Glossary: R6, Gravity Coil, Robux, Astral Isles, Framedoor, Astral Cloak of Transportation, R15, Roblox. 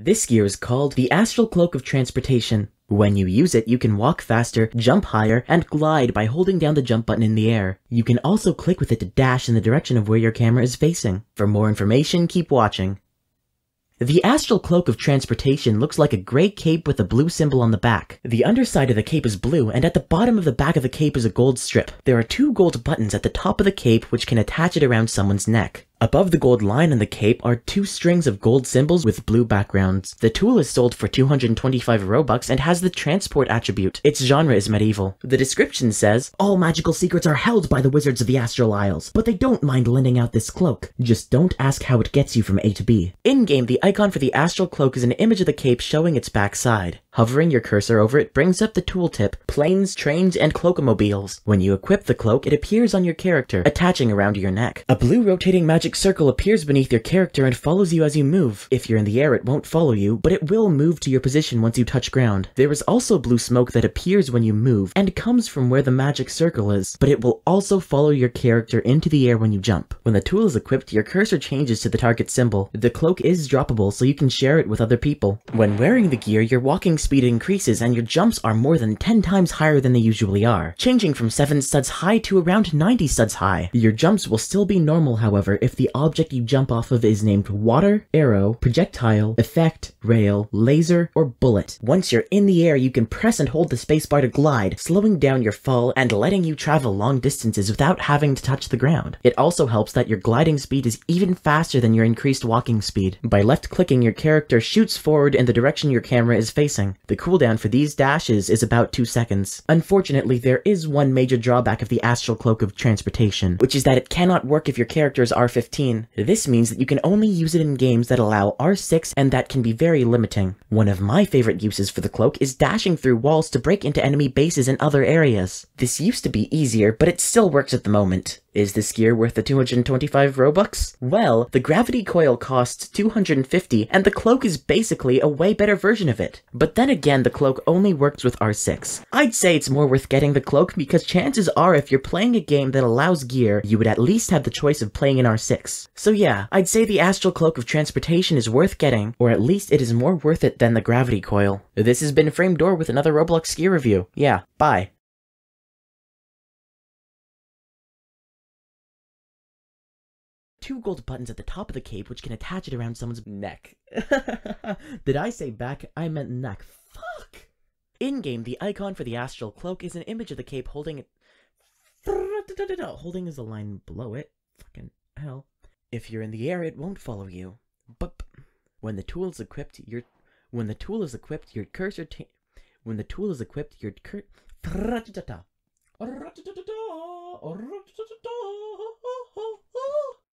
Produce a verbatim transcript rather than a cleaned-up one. This gear is called the Astral Cloak of Transportation. When you use it, you can walk faster, jump higher, and glide by holding down the jump button in the air. You can also click with it to dash in the direction of where your camera is facing. For more information, keep watching. The Astral Cloak of Transportation looks like a gray cape with a blue symbol on the back. The underside of the cape is blue, and at the bottom of the back of the cape is a gold strip. There are two gold buttons at the top of the cape which can attach it around someone's neck. Above the gold line on the cape are two strings of gold symbols with blue backgrounds. The tool is sold for two hundred twenty-five Robux and has the transport attribute. Its genre is medieval. The description says, "All magical secrets are held by the wizards of the Astral Isles, but they don't mind lending out this cloak. Just don't ask how it gets you from A to B." In-game, the icon for the Astral Cloak is an image of the cape showing its backside. Hovering your cursor over it brings up the tooltip, planes, trains, and cloakomobiles. When you equip the cloak, it appears on your character, attaching around your neck. A blue rotating magic circle appears beneath your character and follows you as you move. If you're in the air, it won't follow you, but it will move to your position once you touch ground. There is also blue smoke that appears when you move and comes from where the magic circle is, but it will also follow your character into the air when you jump. When the tool is equipped, your cursor changes to the target symbol. The cloak is droppable, so you can share it with other people. When wearing the gear, your walking speed increases and your jumps are more than ten times higher than they usually are, changing from seven studs high to around ninety studs high. Your jumps will still be normal, however, if the object you jump off of is named water, arrow, projectile, effect, rail, laser, or bullet. Once you're in the air, you can press and hold the spacebar to glide, slowing down your fall and letting you travel long distances without having to touch the ground. It also helps that your gliding speed is even faster than your increased walking speed. By left-clicking, your character shoots forward in the direction your camera is facing. The cooldown for these dashes is about two seconds. Unfortunately, there is one major drawback of the Astral Cloak of Transportation, which is that it cannot work if your character is R fifteen. This means that you can only use it in games that allow R six, and that can be very limiting. One of my favorite uses for the cloak is dashing through walls to break into enemy bases and other areas. This used to be easier, but it still works at the moment. Is this gear worth the two hundred twenty-five Robux? Well, the Gravity Coil costs two hundred fifty, and the cloak is basically a way better version of it. But then again, the cloak only works with R six. I'd say it's more worth getting the cloak because chances are if you're playing a game that allows gear, you would at least have the choice of playing in R six. So yeah, I'd say the Astral Cloak of Transportation is worth getting, or at least it is more worth it than the Gravity Coil. This has been Framedoor with another Roblox gear review. Yeah, bye. Two gold buttons at the top of the cape which can attach it around someone's neck. Did I say back? I meant neck. Fuck! In-game, the icon for the Astral Cloak is an image of the cape holding it... Holding is the line below it. Fucking hell. If you're in the air, it won't follow you. But when the tool is equipped, your... When the tool is equipped, your cursor... Ta when the tool is equipped, your cur...